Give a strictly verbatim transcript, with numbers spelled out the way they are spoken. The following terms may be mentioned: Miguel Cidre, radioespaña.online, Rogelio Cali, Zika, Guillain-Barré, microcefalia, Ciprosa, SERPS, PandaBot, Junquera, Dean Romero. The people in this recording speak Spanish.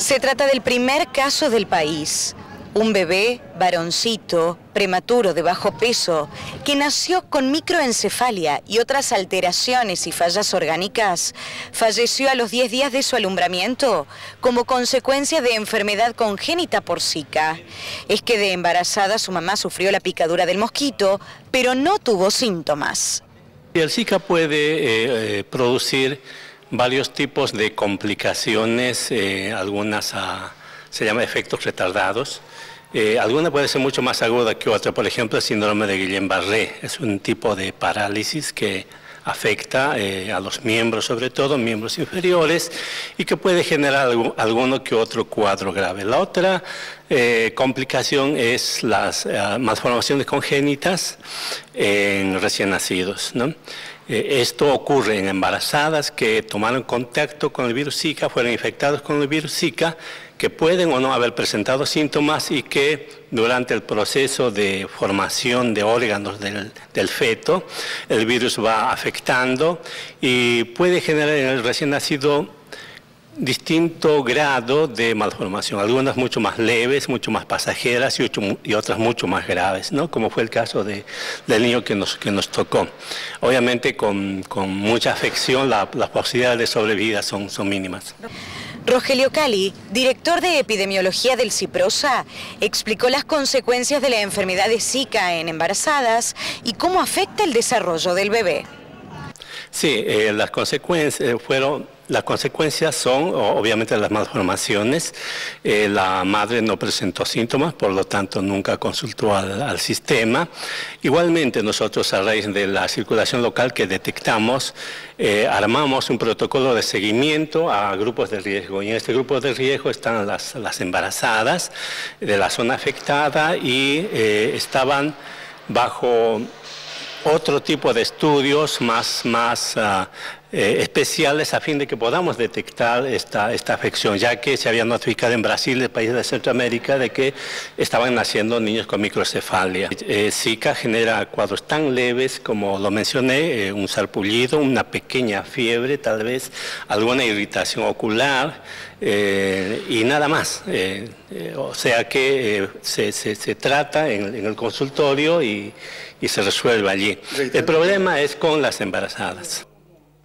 Se trata del primer caso del país. Un bebé, varoncito, prematuro, de bajo peso, que nació con microencefalia y otras alteraciones y fallas orgánicas, falleció a los diez días de su alumbramiento como consecuencia de enfermedad congénita por Zika. Es que de embarazada su mamá sufrió la picadura del mosquito, pero no tuvo síntomas. El Zika puede eh, producir varios tipos de complicaciones, eh, algunas a... se llama efectos retardados. Eh, alguna puede ser mucho más aguda que otra. Por ejemplo, el síndrome de Guillain-Barré es un tipo de parálisis que afecta eh, a los miembros, sobre todo miembros inferiores, y que puede generar algo, alguno que otro cuadro grave. La otra eh, complicación es las eh, malformaciones congénitas en recién nacidos, ¿no? Eh, esto ocurre en embarazadas que tomaron contacto con el virus Zika, fueron infectados con el virus Zika, que pueden o no haber presentado síntomas y que durante el proceso de formación de órganos del, del feto, el virus va afectando y puede generar en el recién nacido distinto grado de malformación, algunas mucho más leves, mucho más pasajeras y, ocho, y otras mucho más graves, ¿no? Como fue el caso de, del niño que nos, que nos tocó. Obviamente con, con mucha afección la, las posibilidades de sobrevida son, son mínimas. Rogelio Cali, director de epidemiología del Ciprosa, explicó las consecuencias de la enfermedad de Zika en embarazadas y cómo afecta el desarrollo del bebé. Sí, eh, las consecuencias fueron, las consecuencias son obviamente las malformaciones. Eh, la madre no presentó síntomas, por lo tanto nunca consultó al, al sistema. Igualmente nosotros, a raíz de la circulación local que detectamos, eh, armamos un protocolo de seguimiento a grupos de riesgo. Y en este grupo de riesgo están las, las embarazadas de la zona afectada y eh, estaban bajo otro tipo de estudios más, más uh, eh, especiales a fin de que podamos detectar esta, esta afección, ya que se había notificado en Brasil, el país de Centroamérica, de que estaban naciendo niños con microcefalia. Eh, Zika genera cuadros tan leves, como lo mencioné, eh, un sarpullido, una pequeña fiebre, tal vez alguna irritación ocular eh, y nada más. Eh, eh, o sea que eh, se, se, se trata en, en el consultorio y... y se resuelve allí. El problema es con las embarazadas.